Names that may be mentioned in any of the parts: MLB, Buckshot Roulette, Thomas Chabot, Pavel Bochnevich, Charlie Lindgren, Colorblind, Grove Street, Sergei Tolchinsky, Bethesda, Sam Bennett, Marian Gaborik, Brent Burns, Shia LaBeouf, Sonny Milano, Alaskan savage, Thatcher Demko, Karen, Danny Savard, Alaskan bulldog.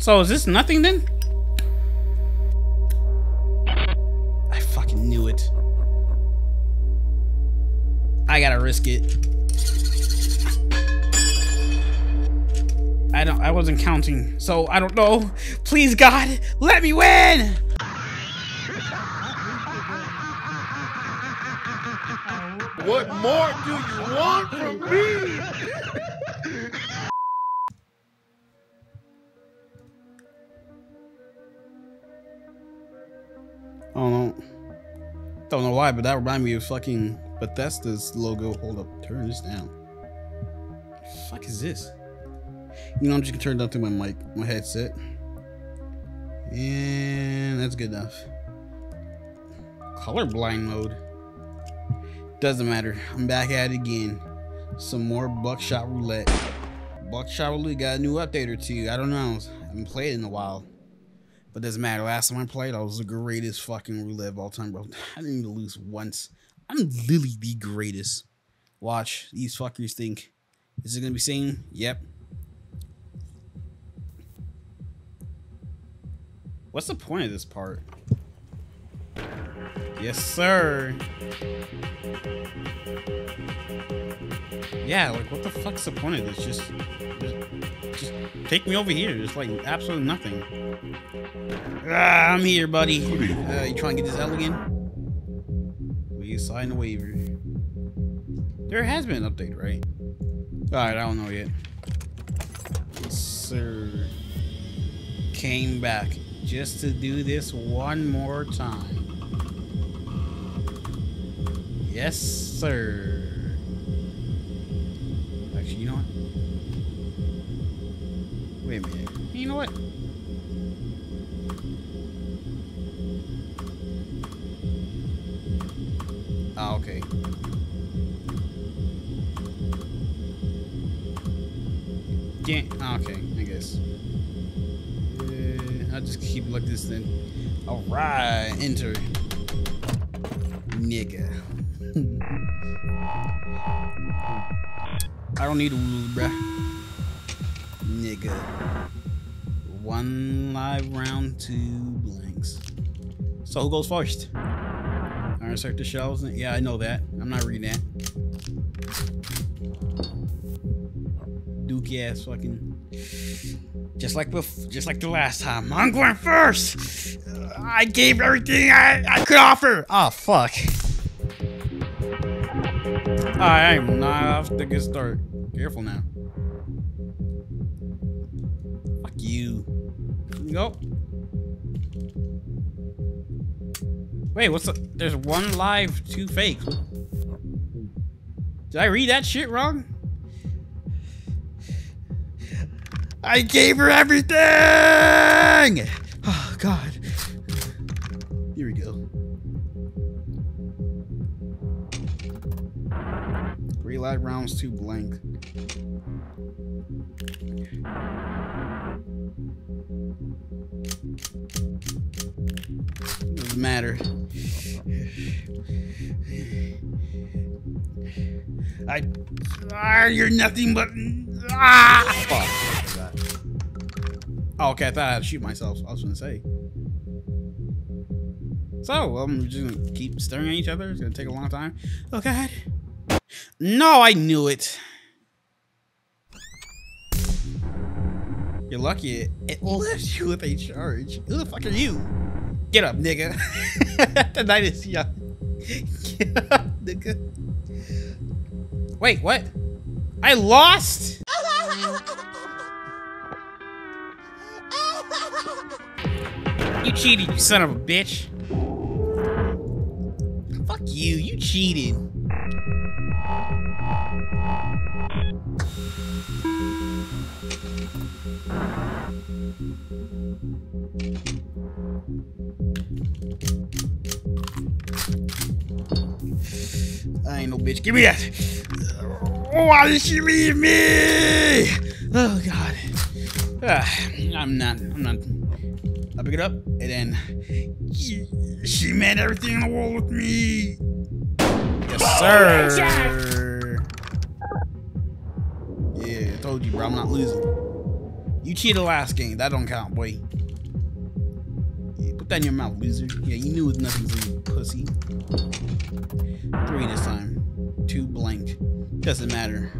So is this nothing then? I fucking knew it. I gotta risk it. I wasn't counting, so I don't know. Please God, let me win! What more do you want from me? Don't know why, but that reminded me of fucking Bethesda's logo. Hold up, turn this down. What the fuck is this? You know, I'm just gonna turn it down through my mic, my headset. And that's good enough. Colorblind mode. Doesn't matter. I'm back at it again. Some more Buckshot Roulette. Buckshot Roulette got a new update or two. I don't know. I haven't played in a while. But doesn't matter. Last time I played, I was the greatest fucking roulette of all time, bro. I didn't even lose once. I'm literally the greatest. Watch. These fuckers think. Is it gonna be same? Yep. What's the point of this part? Yes, sir. Yeah, like what the fuck's the point of this? Just take me over here. Just like absolutely nothing. Ah, I'm here, buddy. You trying to get this L again? We sign a waiver. There has been an update, right? Alright, I don't know yet. Yes, sir. Came back just to do this one more time. Yes, sir. Actually, you know what? Wait a minute. You know what? Ah, okay. Yeah, okay, I guess. I'll just keep like this then. Alright, enter. Nigga. I don't need a woo, bruh. Nigga. One live round, two blanks. So who goes first? Alright, insert the shells. Yeah, I know that. I'm not reading that. Dookie ass fucking. Just like the last time. I'm going first! I gave everything I could offer! Oh, fuck. I am not off to get started. Careful now. Fuck you. Nope. Wait, what's up? There's one live, two fake. Did I read that shit wrong? I gave her everything! Oh, God. Here we go. Three live rounds, two blank. Doesn't matter. You're nothing but. Ah! Fuck. Oh, okay, I thought I had to shoot myself. I was gonna say. So, we're just gonna keep staring at each other. It's gonna take a long time. Oh, God. No, I knew it. You're lucky it left you with a charge. Who the fuck are you? Get up, nigga. The night is young. Get up, nigga. Wait, what? I lost? You cheated, you son of a bitch. Fuck you, you cheated. I ain't no bitch. Give me that. Why did she leave me? Oh, God. I'm not. I pick it up, and then she made everything in the world with me. Yes, sir. Yeah, I told you, bro. I'm not losing. You cheated last game. That don't count, boy. Yeah, put that in your mouth, loser. Yeah, you knew it was nothing's in you, pussy. 3 this time. 2 blank. Doesn't matter.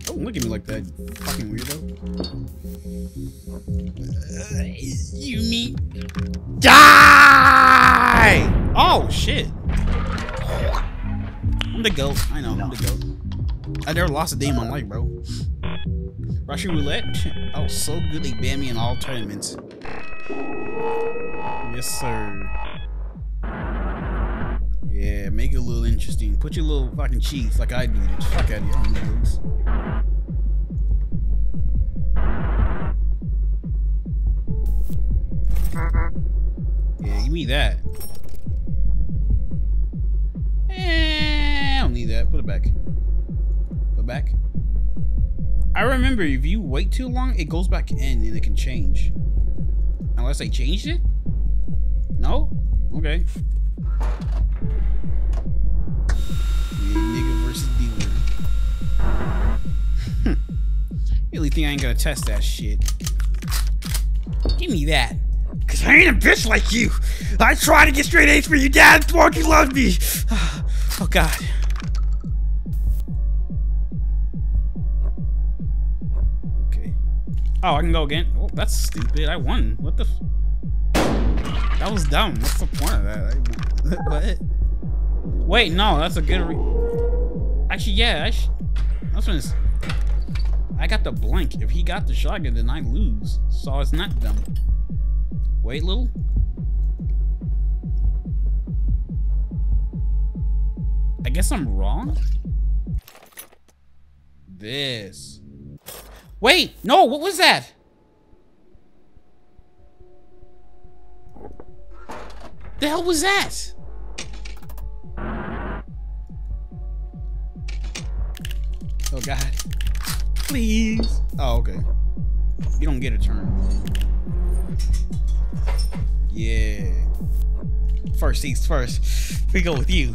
Don't look at me like that, you fucking weirdo. You mean... Die! Oh, shit. I'm the GOAT. I know, I'm the GOAT. I never lost a day in my life, bro. Russian roulette? I was so good they banned me in all tournaments. Yes, sir. Yeah, make it a little interesting. Put your little fucking cheese like I do. Fuck out of you. I don't need those. Yeah, give me that. Eh, I don't need that. Put it back. Put it back. I remember if you wait too long, it goes back in and it can change. Unless I changed it? No? Okay. Yeah, nigga versus dealer. Really think I ain't gonna test that shit. Give me that. Cause I ain't a bitch like you. I try to get straight A's for you, Dad. Porky loves me. Oh God. Okay. Oh, I can go again. Oh, that's stupid. I won. What the? That was dumb. What's the point of that? What? Wait, no, that's a good actually, yeah, that's when it's... I got the blank. If he got the shotgun, then I lose. So it's not dumb. Wait, little? I guess I'm wrong? This. Wait, no, what was that? The hell was that? Oh God, please. Oh, okay. You don't get a turn. Yeah. First things first, we go with you.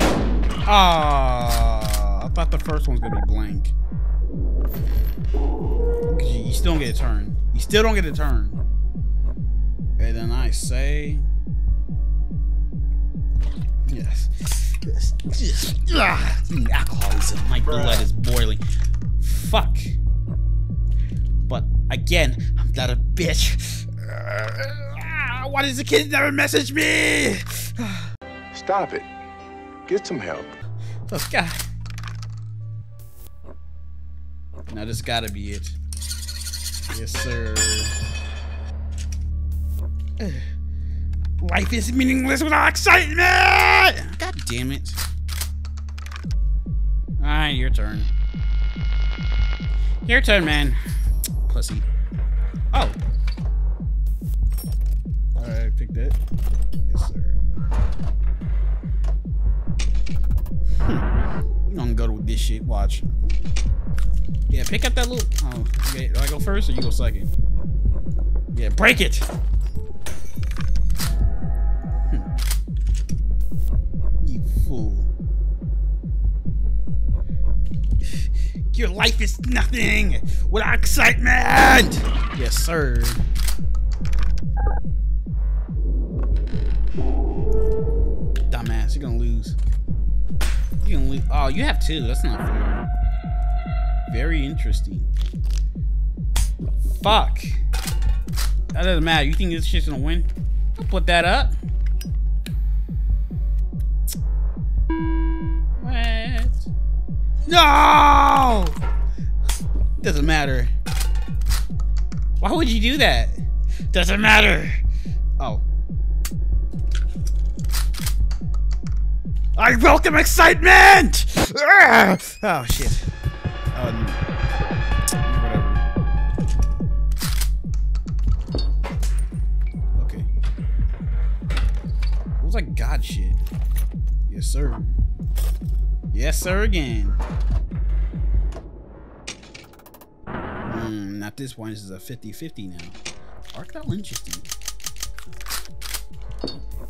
Ah, I thought the first one's gonna be blank. You still don't get a turn. You still don't get a turn. Okay, then I say yes. Alcoholism. My blood is boiling. Fuck. But again, I'm not a bitch. Why does the kid never message me? Stop it. Get some help. Oh God. Now this gotta be it. Yes, sir. Life is meaningless without excitement! God damn it. Alright, your turn. Your turn, man. Pussy. Oh. Alright, pick that. Yes, sir. You don't go with this shit. Watch. Yeah, pick up that little... Oh, okay. Do I go first or you go second? Yeah, break it! Your life is nothing without excitement. Yes, sir. Dumbass, you're gonna lose. You're gonna lose. Oh, you have 2. That's not fair. Very interesting. Fuck. That doesn't matter. You think this shit's gonna win? I'll put that up. No! Doesn't matter. Why would you do that? Doesn't matter. Oh. I welcome excitement! Oh, shit. Whatever. Okay. It was like God shit. Yes, sir. Yes, sir, again. Not this one. This is a 50-50 now. Arc that interesting.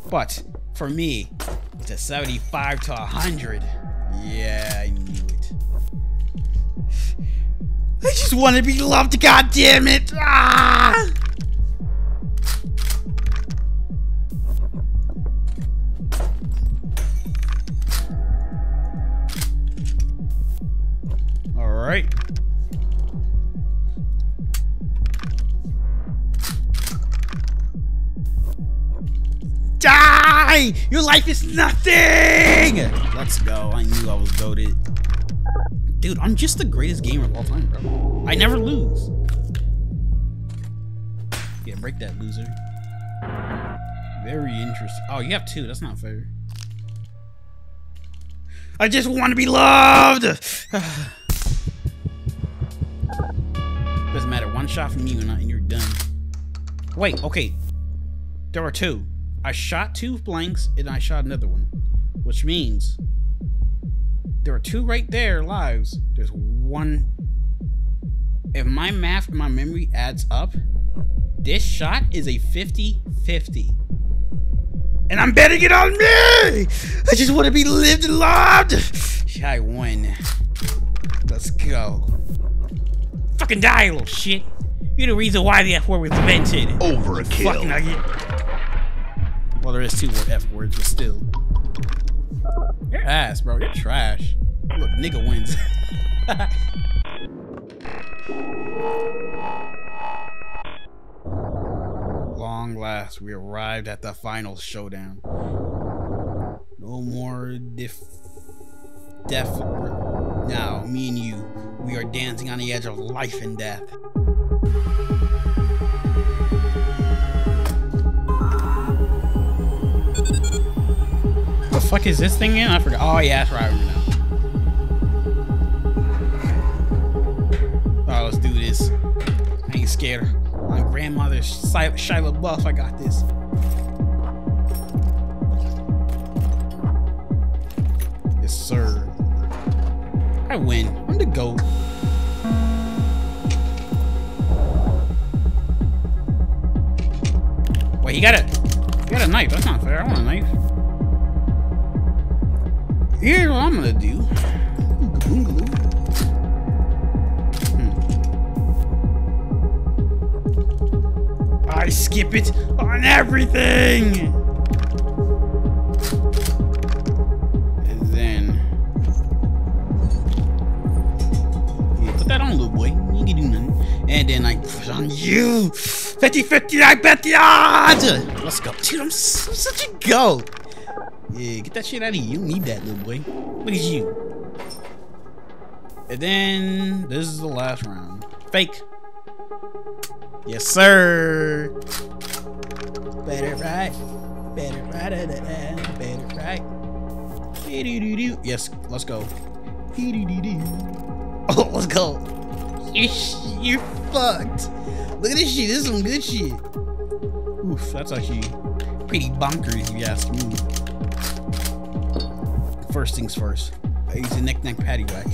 But for me, it's a 75 to 100. Yeah, I knew it. want to be loved, god damn it! Ah! Alright. Die! Your life is nothing! Let's go. I knew I was goated. Dude, I'm just the greatest gamer of all time, bro. I never lose. Yeah, break that, loser. Very interesting. Oh, you have two. That's not fair. I just want to be loved! Doesn't matter. One shot from you and you're done. Wait, okay. There were two. I shot two blanks and I shot another one, which means there are two right there lives. There's one. If my math and my memory adds up, this shot is a 50-50. And I'm betting it on me. I just want to be lived and loved. I won. Let's go. Fucking die, little shit. You're the reason why the F word was invented. Overkill. Fucking nugget. Well, there is two more F words, but still. Your ass, bro. You're trash. Look, nigga wins. Long last, we arrived at the final showdown. No more Now, me and you, we are dancing on the edge of life and death. What the fuck is this thing in? I forgot. Oh yeah, that's right. I remember now. Alright, let's do this. I ain't scared. My grandmother's Shia LaBeouf. I got this. Yes, sir. I win. I'm the GOAT. Wait, he got a knife. That's not fair. I want a knife. Here's what I'm gonna do. I skip it on everything! And then... yeah, put that on, little boy. You can do nothing. And then I put on you! 50-50, I bet the odds! Let's go. Dude, I'm such a goat! Yeah, get that shit out of you. You need that, little boy. Look at you. And then this is the last round. Fake. Yes, sir. Better right. Better right. Better right. Yes, let's go. Oh, let's go. You're fucked. Look at this shit. This is some good shit. Oof, that's actually pretty bonkers, if you ask me. First things first. I use a neck patty whack.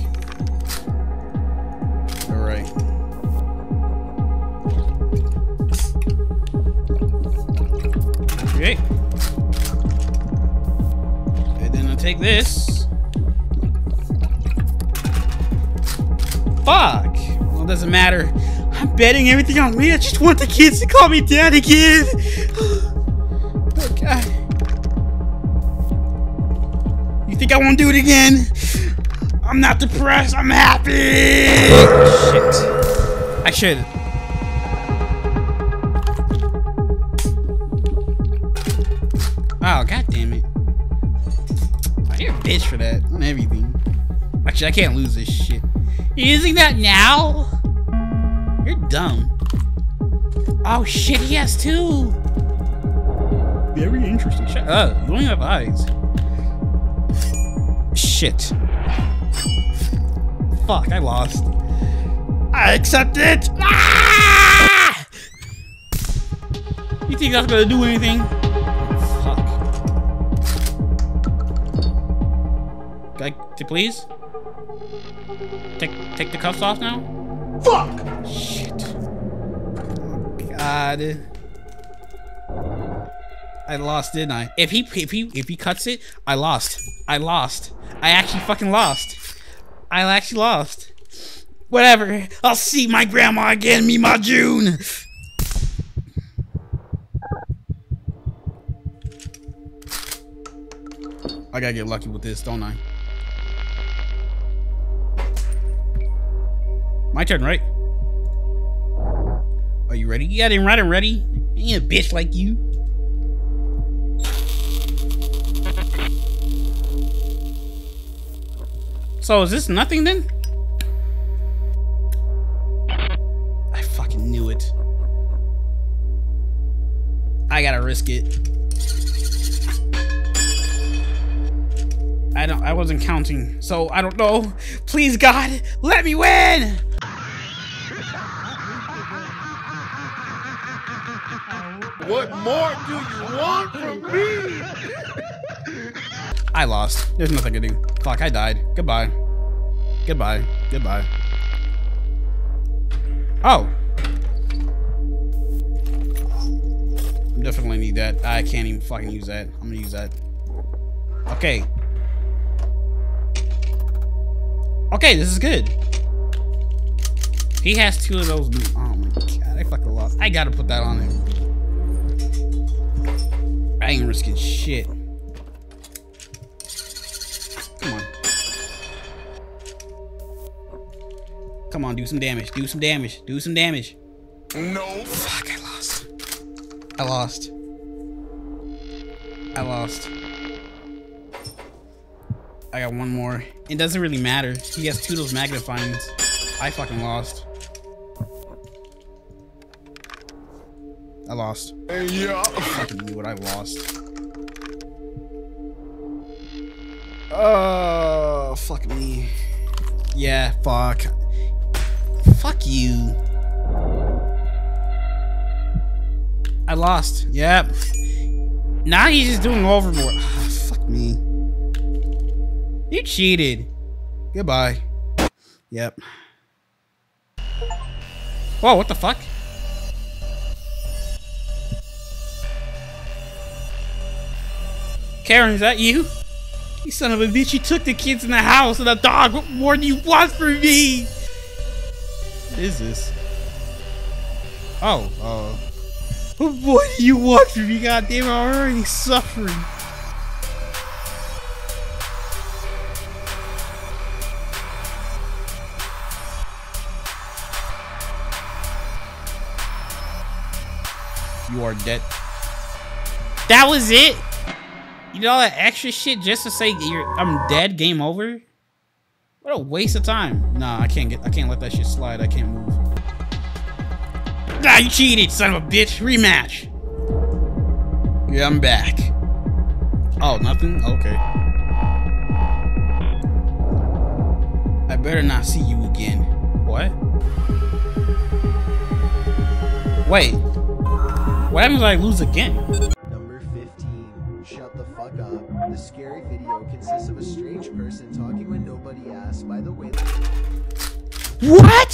Alright. Okay. And then I take this. Fuck! Well, it doesn't matter. I'm betting everything on me. I just want the kids to call me dad again. Oh god. I think I won't do it again. I'm not depressed. I'm happy. Shit. I should. Oh, god damn it. I hear a bitch for that on everything. Actually, I can't lose this shit. You're using that now? You're dumb. Oh shit, he has two. Very interesting. Shut up. You only have eyes. Shit. Fuck, I lost. I accept it! Ah! You think that's gonna do anything? Fuck. Please? Take the cuffs off now? Fuck! Shit. Oh, god. I lost, didn't I? If he cuts it, I lost. I actually fucking lost. Whatever. I'll see my grandma again, me ma June. I gotta get lucky with this, don't I? My turn, right? Are you ready? You got him right and ready? Ain't a bitch like you. So is this nothing then? I fucking knew it. I gotta risk it. I wasn't counting, so I don't know. Please God, let me win! What more do you want from me? I lost. There's nothing I can do. Fuck, I died. Goodbye. Goodbye. Goodbye. Oh. Definitely need that. I can't even fucking use that. I'm gonna use that. Okay. Okay, this is good. He has two of those. Oh my God, I fucking lost. I gotta put that on him. I ain't risking shit. Come on. Come on, do some damage. Do some damage. Do some damage. No. Fuck, I lost. I lost. I lost. I got one more. It doesn't really matter. He has two of those magnifyings. I fucking lost. I lost. Yeah. I fucking knew what I lost. Oh, fuck me. Yeah, fuck. Fuck you. I lost. Yep. Now he's just doing overboard. Oh, fuck me. You cheated. Goodbye. Yep. Whoa, what the fuck? Karen, is that you? You son of a bitch, you took the kids in the house and the dog. What more do you want from me? What is this? Oh, what more do you want from me? God damn it, I'm already suffering. You are dead. That was it? You know, all that extra shit just to say I'm dead, game over? What a waste of time. Nah, I can't let that shit slide. I can't move. Ah, you cheated, son of a bitch. Rematch. Yeah, I'm back. Oh, nothing? Okay. I better not see you again. What? Wait. What happens if I lose again? Number 15. Shut the fuck up. The scary video consists of a strange person talking when nobody asks by the way. What?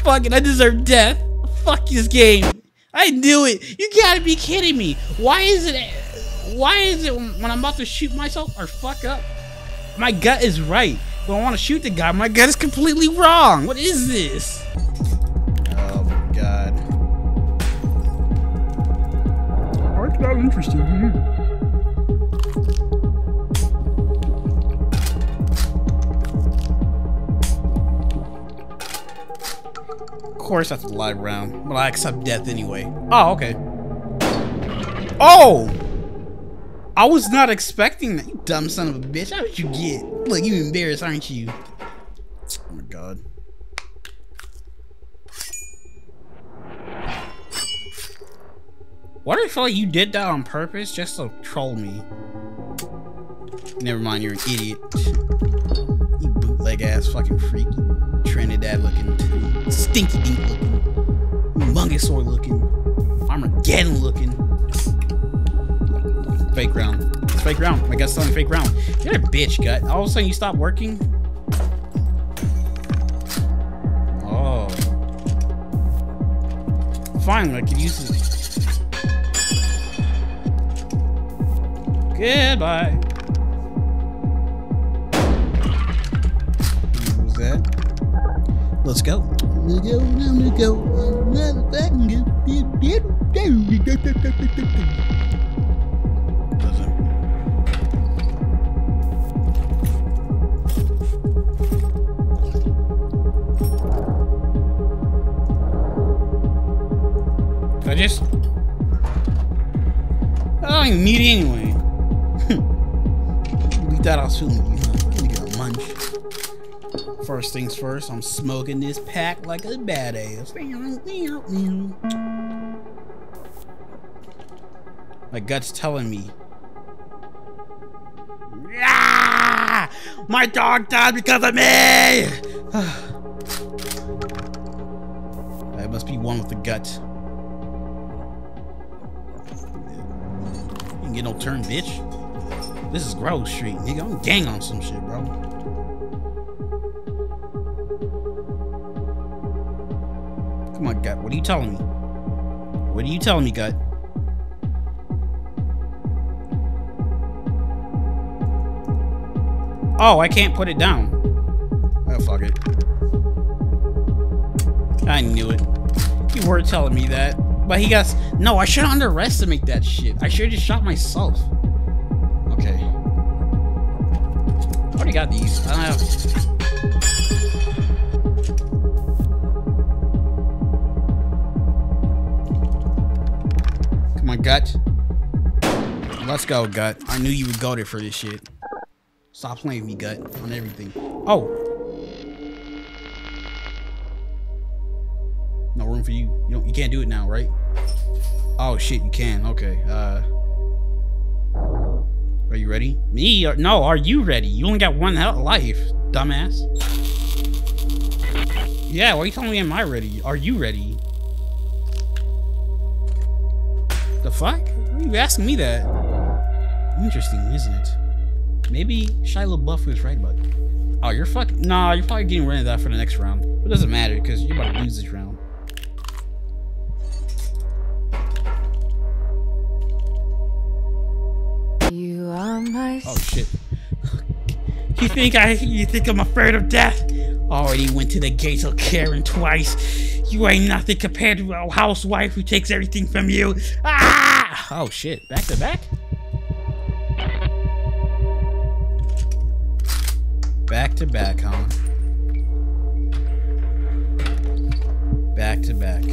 Fucking, I deserve death. Fuck this game. I knew it. You gotta be kidding me. Why is it when I'm about to shoot myself or fuck up? My gut is right. When I want to shoot the guy, my gut is completely wrong. What is this? God. Aren't that interesting? Of course, that's a live round. Well, I accept death anyway. Oh, okay. Oh! I was not expecting that, you dumb son of a bitch. How did you get? Look, you embarrassed, aren't you? Oh my God. Why do I feel like you did that on purpose just to troll me? Never mind, you're an idiot. You bootleg ass fucking freak. Trinidad looking, stinky dink looking, mungosaur looking, Armageddon looking. Fake round. It's fake round. My gut's telling fake round. You're a bitch, gut. All of a sudden you stop working. Oh. Finally, I could use this. Goodbye. that. Let's go. Doesn't. I just. I don't even need it anyway. That I was feeling, you know, I'm gonna get a munch. First things first, I'm smoking this pack like a badass. My gut's telling me. Ah, my dog died because of me! I must be one with the gut. You can get no turn, bitch. This is Grove Street, nigga. I'm gang on some shit, bro. Come on, gut. What are you telling me? What are you telling me, gut? Oh, I can't put it down. Oh, fuck it. I knew it. You were telling me that. But he got... No, I should underestimate that shit. I should have just shot myself. Okay. I already got these. I don't have. Come on, gut. Let's go, gut. I knew you would go there for this shit. Stop playing with me, gut, on everything. Oh. No room for you. You can't do it now, right? Oh shit, you can. Okay. Are you ready? Me? No, are you ready? You only got one life, dumbass. Yeah, why are you telling me am I ready? Are you ready? The fuck? Why are you asking me that? Interesting, isn't it? Maybe Shia LaBeouf was right about it. Oh, you're fucking... Nah, you're probably getting rid of that for the next round. It doesn't matter, because you're about to lose this round. Oh shit! You think I'm afraid of death? Already went to the gates of Karen twice. You ain't nothing compared to a housewife who takes everything from you. Ah! Oh shit! Back to back. Back to back, huh? Back to back.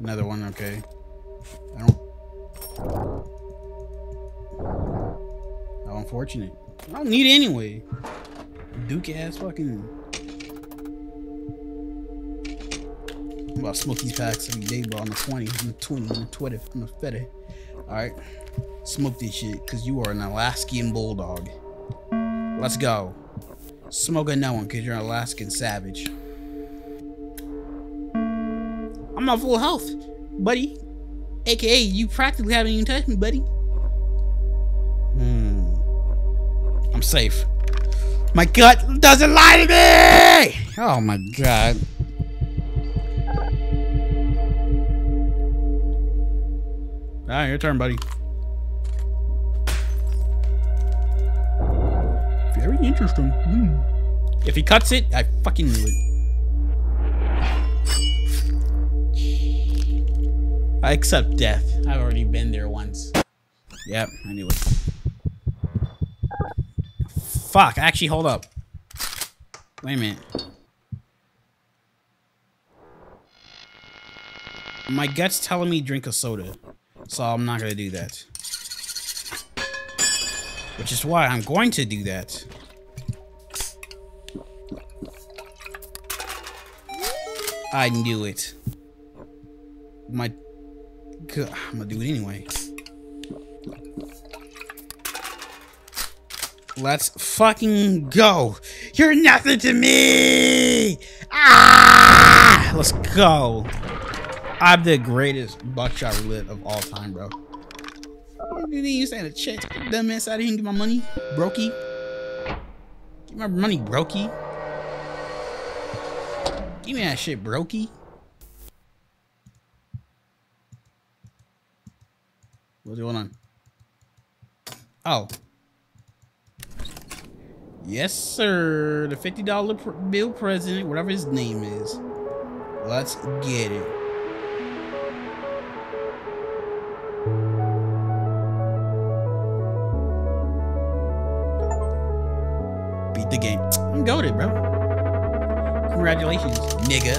Another one, okay. I don't. How unfortunate. I don't need it anyway. Duke ass fucking. I'm about to smoke these packs every day, bro. On the 20, on the 20, on the 20, on the 30. Alright. Smoke this shit, because you are an Alaskan bulldog. Let's go. Smoke another one, because you're an Alaskan savage. I'm on full health, buddy. AKA, you practically haven't even touched me, buddy. I'm safe. My gut doesn't lie to me! Oh my god. Alright, your turn, buddy. Very interesting. If he cuts it, I fucking knew it. I accept death. I've already been there once. Yep, I knew it. Fuck, actually, hold up. Wait a minute. My gut's telling me drink a soda, so I'm not gonna do that. Which is why I'm going to do that. I knew it. My... I'm gonna do it anyway. Let's fucking go. You're nothing to me. Ah! Let's go. I'm the greatest buckshot roulette of all time, bro. You saying a check? Dumbass out here and get my money, brokey. Get my money, brokey. Give me that shit, brokey. What's going on? Oh. Yes, sir. The $50 bill president, whatever his name is. Let's get it. Beat the game. I'm goated, bro. Congratulations, nigga.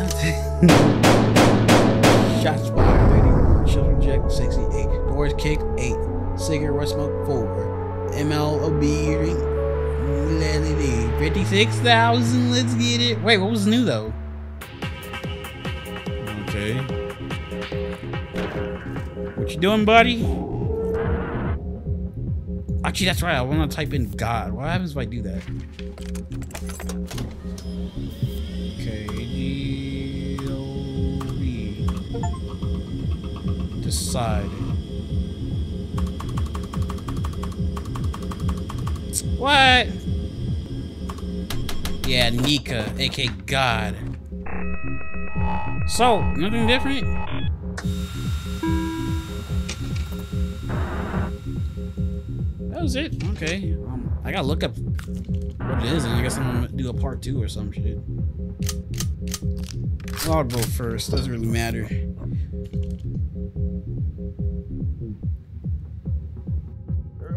Shots fired. 31. Children check 68. Doors kicked 8. Cigarette smoke 4. MLB ring. 56,000, let's get it. Wait, what was new though? Okay. What you doing, buddy? Actually, that's right. I want to type in God. What happens if I do that? Okay. G-O-B. Decide. What? Yeah, Nika, aka God. So, nothing different? That was it. Okay. I gotta look up what it is, and I guess I'm gonna do a part 2 or some shit. I'll go first. Doesn't really matter.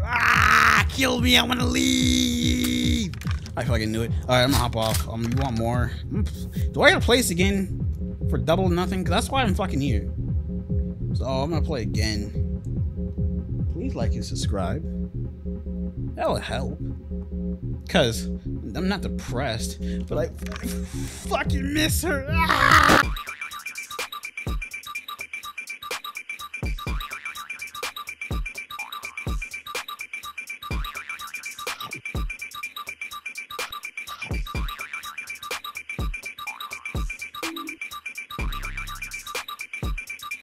Ah! Kill me! I wanna leave! I fucking knew it. Alright, I'm gonna hop off. You want more? Do I gotta play this again? For double nothing? Cause that's why I'm fucking here. So, I'm gonna play again. Please like and subscribe. That'll help. Cause I'm not depressed, but I fucking miss her. Ah!